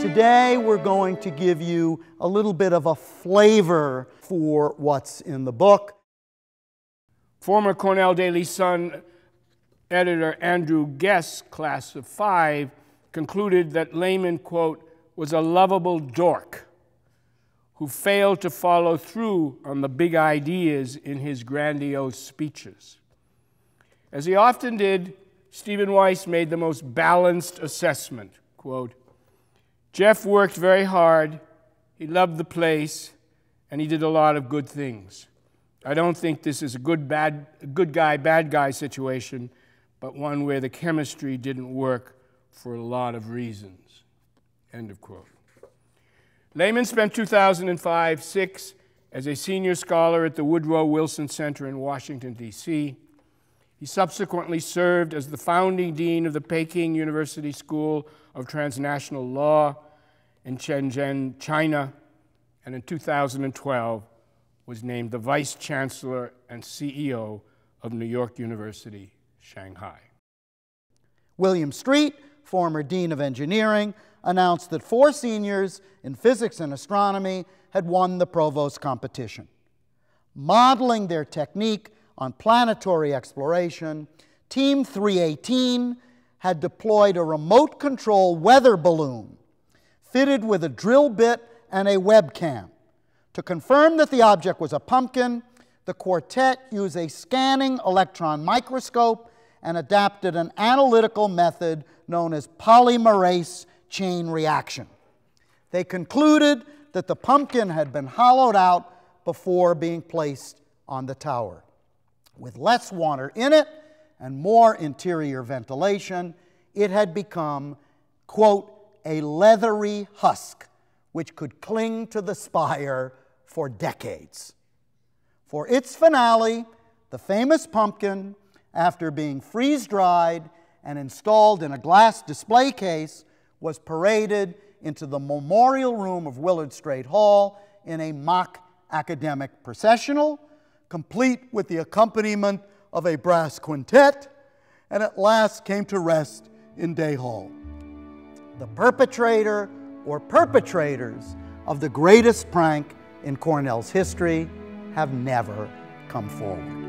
Today we're going to give you a little bit of a flavor for what's in the book. Former Cornell Daily Sun editor Andrew Guess, class of '05, concluded that Lehman, quote, was a lovable dork who failed to follow through on the big ideas in his grandiose speeches. As he often did, Stephen Weiss made the most balanced assessment, quote, Jeff worked very hard, he loved the place, and he did a lot of good things. I don't think this is a good guy, bad guy situation, but one where the chemistry didn't work for a lot of reasons. End of quote. Lehman spent 2005-06 as a senior scholar at the Woodrow Wilson Center in Washington, D.C. He subsequently served as the founding dean of the Peking University School of Transnational Law in Shenzhen, China, and in 2012 was named the vice chancellor and CEO of New York University, Shanghai. William Street, former dean of engineering, announced that 4 seniors in physics and astronomy had won the provost competition. Modeling their technique on planetary exploration, Team 318 had deployed a remote control weather balloon fitted with a drill bit and a webcam. To confirm that the object was a pumpkin, the quartet used a scanning electron microscope and adapted an analytical method known as polymerase chain reaction. They concluded that the pumpkin had been hollowed out before being placed on the tower. With less water in it and more interior ventilation, it had become, quote, a leathery husk which could cling to the spire for decades. For its finale, the famous pumpkin, after being freeze-dried and installed in a glass display case, was paraded into the memorial room of Willard Straight Hall in a mock academic processional, complete with the accompaniment of a brass quintet, and at last came to rest in Day Hall. The perpetrator or perpetrators of the greatest prank in Cornell's history have never come forward.